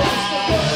Let's go.